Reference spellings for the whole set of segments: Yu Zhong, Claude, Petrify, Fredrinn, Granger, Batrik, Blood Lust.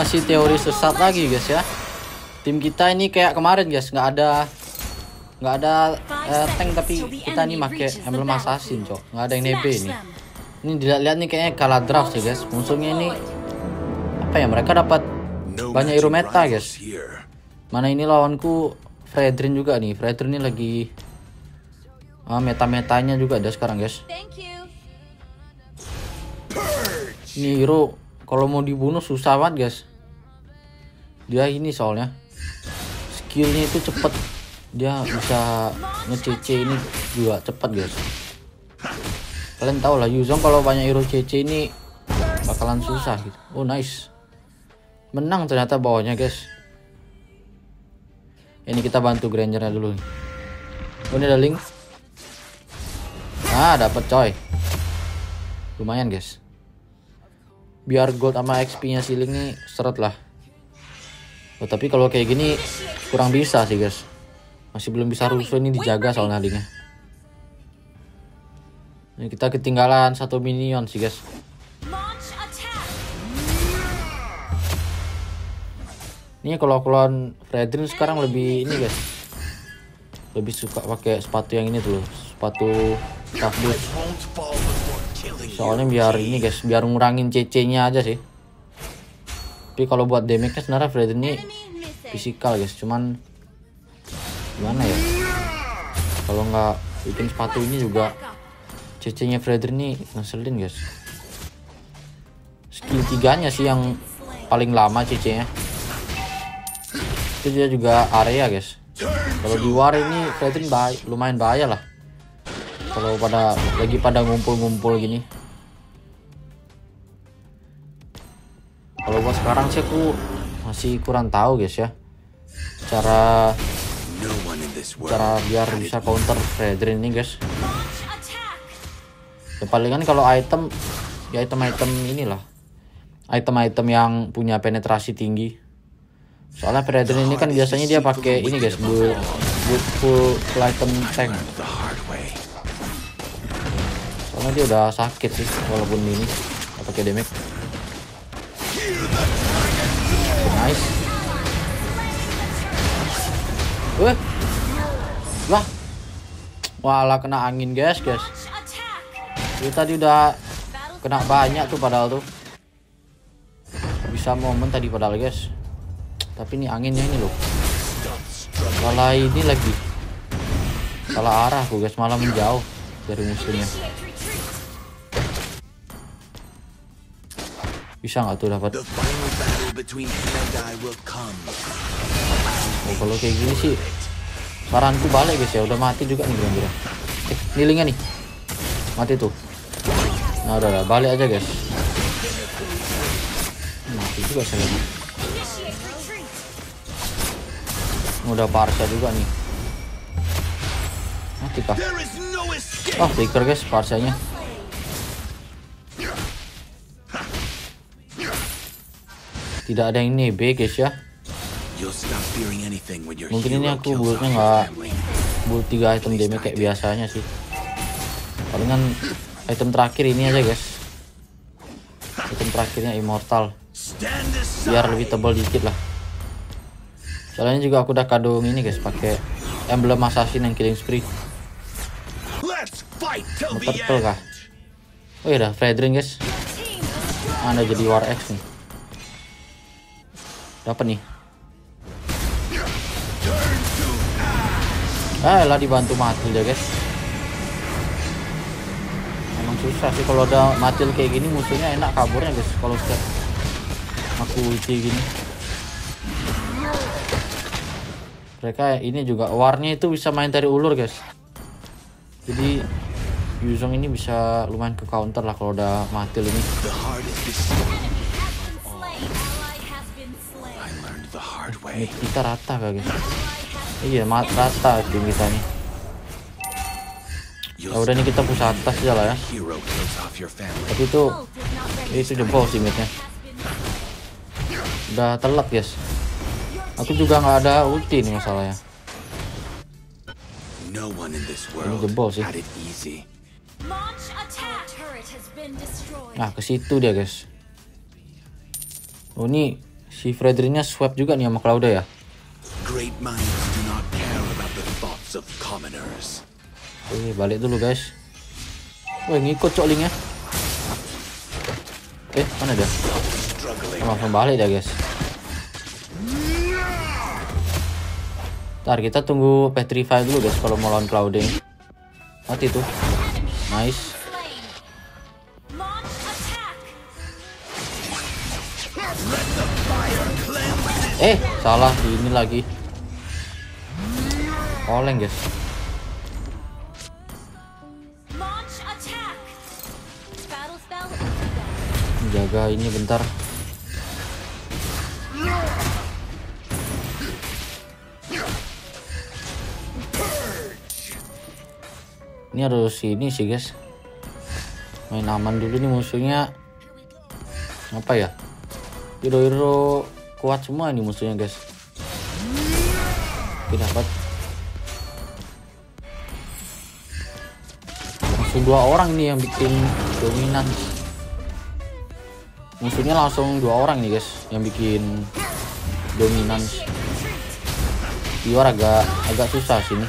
masih teori sesat lagi guys ya. Tim kita ini kayak kemarin guys, nggak ada tank, tapi kita nih pakai emblem assassin cok, nggak ada yang nebe ini. Ini dilihat-lihat nih kayaknya kalah draft sih guys. Musuhnya ini apa ya, mereka dapat banyak hero meta guys. Mana ini lawanku Fredrinn juga nih. Fredrinn ini lagi meta-metanya juga ada sekarang guys. Ini hero kalau mau dibunuh susah banget guys. Dia ini soalnya skillnya itu cepet, dia bisa nge-CC ini juga cepet guys. Kalian tau lah Yu Zhong kalau banyak hero CC ini bakalan susah gitu. Oh nice, menang ternyata bawahnya guys. Ini kita bantu Granger-nya dulu. Oh ini ada Ling. Nah dapet coy, lumayan guys. Biar gold sama XP-nya si Ling nih seret lah. Oh, tapi kalau kayak gini kurang bisa sih guys, masih belum bisa rusuh ini, dijaga soalnya Lingnya. Ini kita ketinggalan satu minion sih guys. Ini kalau klon Fredrinn sekarang lebih ini guys, lebih suka pakai sepatu yang ini tuh, sepatu tough boots. Soalnya biar ini guys, biar ngurangin CC-nya aja sih. Tapi kalau buat damage-nya sebenarnya Fredrinn ini fisikal guys, cuman gimana ya? Kalau nggak bikin sepatu ini juga CC-nya Fredrinn ini ngeselin guys. Skill 3-nya sih yang paling lama CC-nya. Itu dia juga area guys. Kalau di war ini Fredrinn lumayan bahaya lah. Kalau lagi pada ngumpul-ngumpul gini. Kalau buat sekarang sih aku masih kurang tahu guys ya, Cara biar bisa counter Fredrinn ini guys. Ya palingan kalau item ya item-item inilah, item-item yang punya penetrasi tinggi. Soalnya Fredrinn ini kan biasanya dia pakai ini guys, full item tank. Soalnya dia udah sakit sih walaupun ini nggak pakai damage. Nice. Wah. Walah kena angin guys. Dia tadi udah kena banyak tuh padahal tuh. Bisa momen tadi padahal guys. Tapi ini anginnya ini loh. Salah ini lagi. Salah arah guys, malah menjauh dari musuhnya. Bisa nggak tuh dapat? Oh, kalau kayak gini sih saranku balik guys ya, udah mati juga nih Granger. Ini Lingnya nih. Mati tuh. Nah udah balik aja guys. Mati juga saya. Udah parsa juga nih. Mati kah? Oh flicker guys parsanya. Tidak ada yang nebe guys ya. Mungkin ini aku buildnya nggak build 3 item damage kayak biasanya sih. Palingan item terakhir ini aja guys. Item terakhirnya immortal, biar lebih tebal dikit lah. Soalnya juga aku udah kadung ini guys, pakai emblem assassin yang killing spree. Turtle kah? Oh iya dah Fredrinn guys. Anda jadi war X nih. Dapat nih. Lah dibantu mati ya guys. Emang susah sih kalau udah mati kayak gini, musuhnya enak kaburnya guys. Kalau setiap aku ulti gini, mereka ini juga warnya itu bisa main dari ulur guys. Jadi Yu Zhong ini bisa lumayan ke counter lah kalau udah mati ini. Mid kita rata gak guys? Iya rata tim kita nih. Nah, udah nih kita push atas aja lah ya. Tapi itu jebol sih midnya. Udah telat guys. Aku juga nggak ada ulti nih masalahnya. Ini jebol sih. Nah ke situ dia guys. Oh ini Si Fredrinnnya swap juga nih sama Claude ya. Oke, balik dulu guys. Woi, ngikut cok Ling ya. Mana dia? Langsung balik dah guys. Ntar kita tunggu Petrify dulu guys kalau mau lawan Claude. Mati tuh. Nice. Salah ini lagi. Oleng guys. Jaga ini bentar. Ini harus ini sih guys. Main aman dulu nih musuhnya. Apa ya? Hero-hero kuat semua ini musuhnya guys. Kita dapat langsung 2 orang ini yang bikin dominan. Musuhnya langsung 2 orang nih guys yang bikin dominan. Diwar agak susah sini.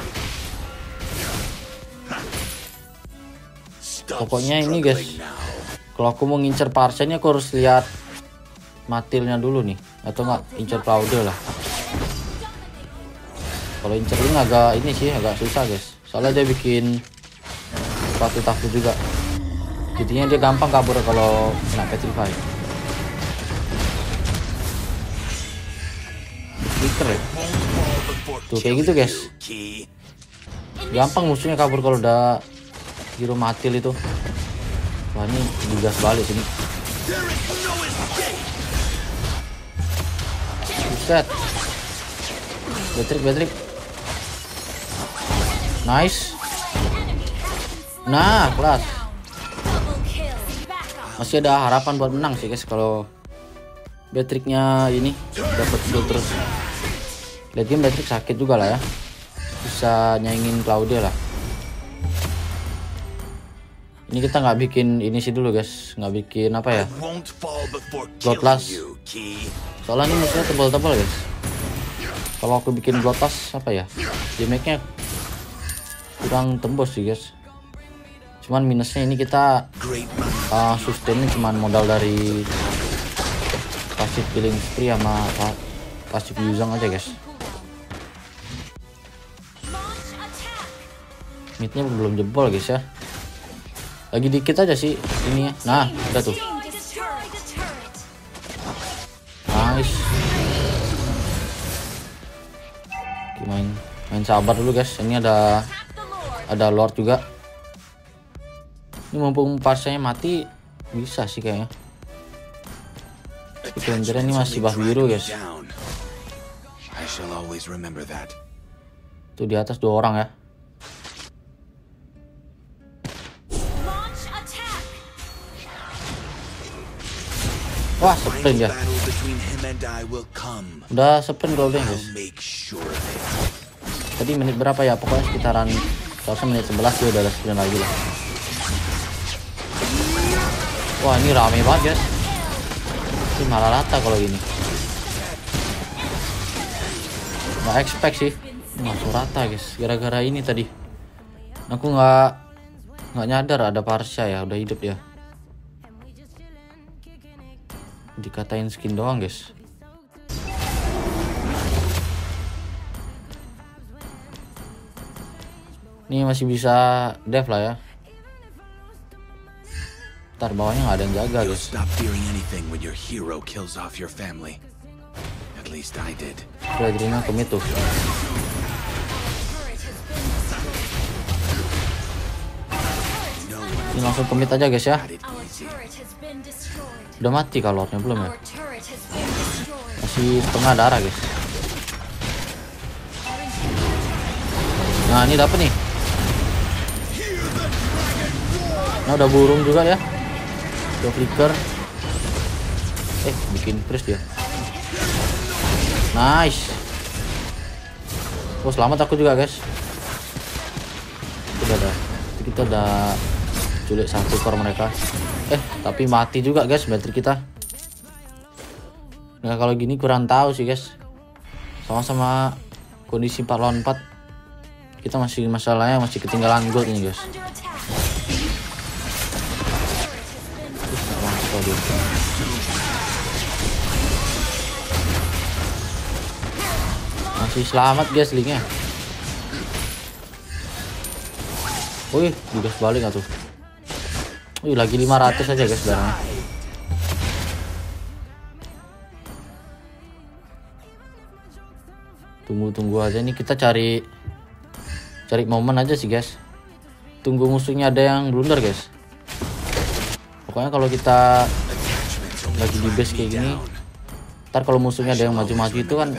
Pokoknya ini guys, kalau aku mau ngincer parsennya aku harus lihat matilnya dulu nih, atau enggak incer Claude lah. Kalau incer ini agak ini sih agak susah guys, soalnya dia bikin sepatu takut juga, jadinya dia gampang kabur kalau kena Petrify. Stiker ya? Tuh kayak gitu guys, gampang musuhnya kabur kalau udah hero matil itu. Wah ini digas balik sini. Set. Batrik. Nice. Nah, kelas. Masih ada harapan buat menang sih guys kalau Batriknya ini dapat kill terus. Late game Batrik sakit juga lah ya. Bisa nyaingin Claude lah. Ini kita nggak bikin ini sih dulu guys, nggak bikin apa ya? Blood Lust. Soalnya ini musuhnya tebal-tebal guys. Kalau aku bikin Blood Lust apa ya, damage-nya kurang tembus sih guys. Cuman minusnya ini kita sustain cuman modal dari pasif healing spree sama pasif Yu Zhong aja guys. Mid-nya belum jebol guys ya. Lagi dikit aja sih ini ya. Nah, udah tuh. Nice. Oke, main sabar dulu guys. Ini ada Lord juga. Ini mumpung parsennya mati bisa sih kayaknya. Granger ini masih buff biru guys. Tuh di atas 2 orang ya. Wah, sprint ya. Udah sprint gold guys. Tadi menit berapa ya? Pokoknya sekitaran menit 11 tuh udah ada sprint lagi lah. Wah, ini rame banget guys. Ini malah rata kalau gini. Nggak expect sih. Masuk rata guys. Gara-gara ini tadi. Aku nggak nyadar ada Parsha ya. Udah hidup ya. Dikatain skin doang guys. Ini masih bisa dev lah ya. Ntar bawahnya nggak ada yang jaga guys. Fredrinn commit tuh. Ini langsung commit aja guys ya. Udah mati kalau Lordnya belum ya? Masih setengah darah guys. Nah ini dapet nih. Nah udah burung juga ya. Udah flicker. Bikin freeze dia. Nice. Oh selamat aku juga guys. Udah dah. Kita udah culik 1 core mereka. Tapi mati juga guys bateri kita. Nah kalau gini kurang tahu sih guys, sama-sama kondisi 4 lawan 4 kita masih masalahnya masih ketinggalan gold ini guys. Masih selamat guys Lingnya. Wih, juga sebalik gak tuh? Wih, lagi 500 aja guys barangnya. Tunggu aja ini, kita cari momen aja sih guys. Tunggu musuhnya ada yang blunder guys. Pokoknya kalau kita lagi di base kayak gini, ntar kalau musuhnya ada yang maju-maju itu kan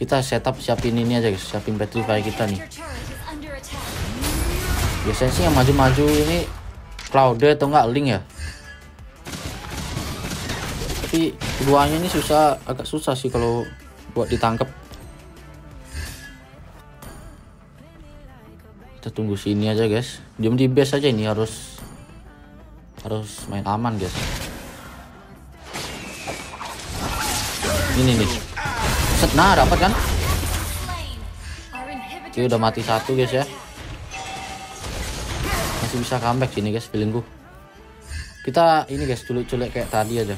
kita setup siapin ini aja guys, siapin Petrify kita nih. Biasanya sih yang maju-maju ini Claude atau enggak Ling ya, tapi keduanya ini agak susah sih kalau buat ditangkap. Kita tunggu sini aja guys, diam di base aja, ini harus main aman guys. Ini nih, nah dapat kan? Oke, udah mati satu guys ya. Bisa comeback sini guys, feeling gue. Kita ini guys culik-culik kayak tadi aja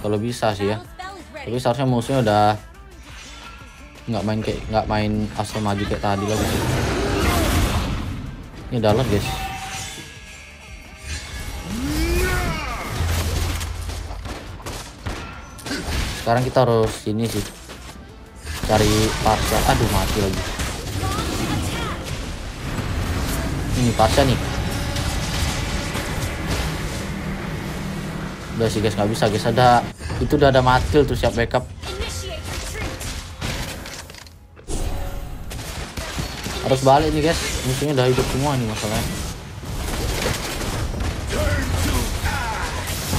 kalau bisa sih ya, tapi seharusnya musuhnya udah nggak main asal maju kayak tadi lagi sih. Ini dalam guys, sekarang kita harus ini sih cari parsa. Aduh mati lagi ini pasnya nih. Udah sih guys, nggak bisa guys, ada itu udah ada matil tuh, siap backup. Harus balik nih guys, musuhnya udah hidup semua nih masalahnya.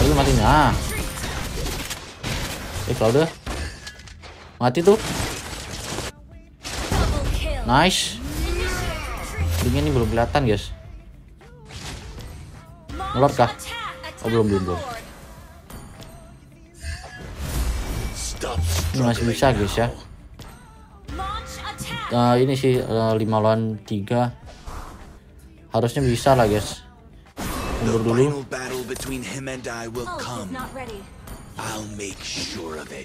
Lalu matinya kalau udah mati tuh nice. Ini belum kelihatan guys, ngelot kah? Oh belum. Ini masih bisa guys ya. Ini sih 5 lawan 3 harusnya bisa lah guys. Mundur dulu,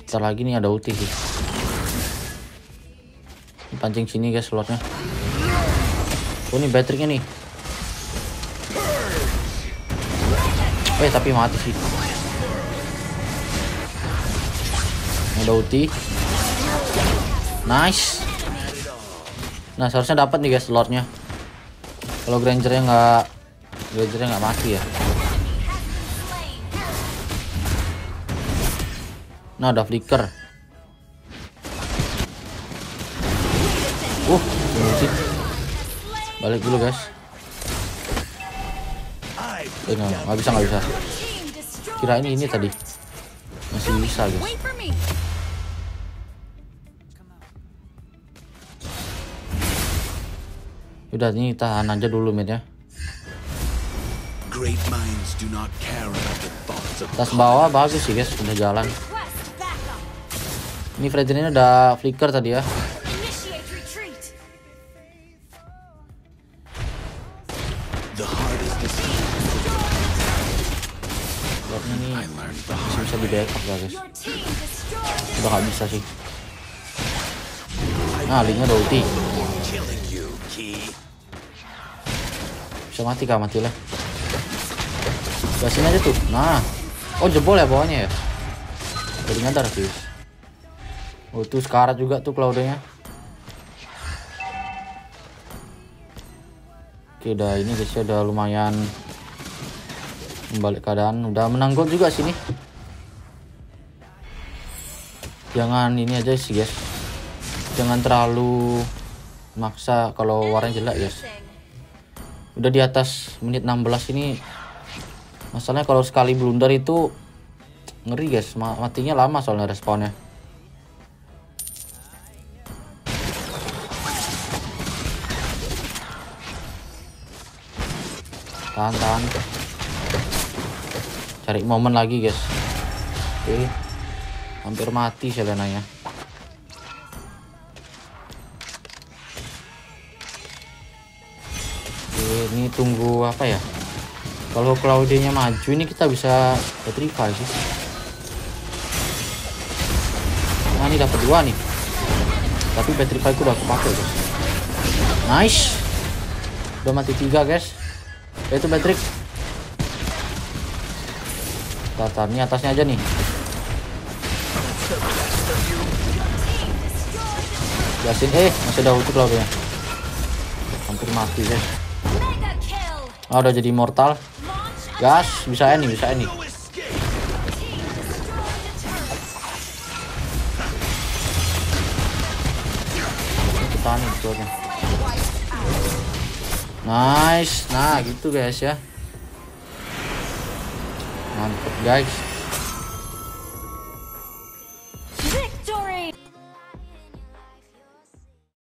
ntar lagi nih ada ulti sih. Ini pancing sini guys slotnya. Oh ini baterainya nih. Tapi mati sih. Ada ulti. Nice. Nah seharusnya dapat nih guys slotnya. Kalau Grangernya nggak mati ya. Nah ada flicker. Ulti. Balik dulu guys. Nggak bisa. Kira ini tadi masih bisa guys. Udah ini tahan aja dulu mid ya. Tas bawah bagus sih guys, udah jalan. Ini Fredrinn ini udah flicker tadi ya. Bisa di backup lah guys, udah nggak bisa sih. Nah Linknya ada ulti, bisa mati kah? Mati lah, sini aja tuh. Nah jebol ya bawahnya ya, jadi nyadar sih. Tuh sekarat juga tuh Claudenya. Oke udah ini guys, udah lumayan membalik keadaan, udah menanggol juga sini. Jangan ini aja sih guys, jangan terlalu maksa kalau warnanya jelek guys. Udah di atas menit 16 ini masalahnya, kalau sekali blunder itu ngeri guys, matinya lama soalnya responnya. Tahan, cari momen lagi guys. Oke Hampir mati Selenanya. Ini tunggu apa ya? Kalau Claude-nya maju ini kita bisa Petrify sih. Nah, ini dapat dua nih. Tapi Petrify udah kepake, guys. Nice. Udah mati tiga, guys. Itu Patrick. Ini atasnya aja nih. Jasin, masih ada utuh Claude-nya. Hampir mati, guys. Oh, udah jadi immortal. Gas, bisa ini, bisa ini. Kita nih betulnya. Nice. Nah, gitu guys ya. Mantap guys.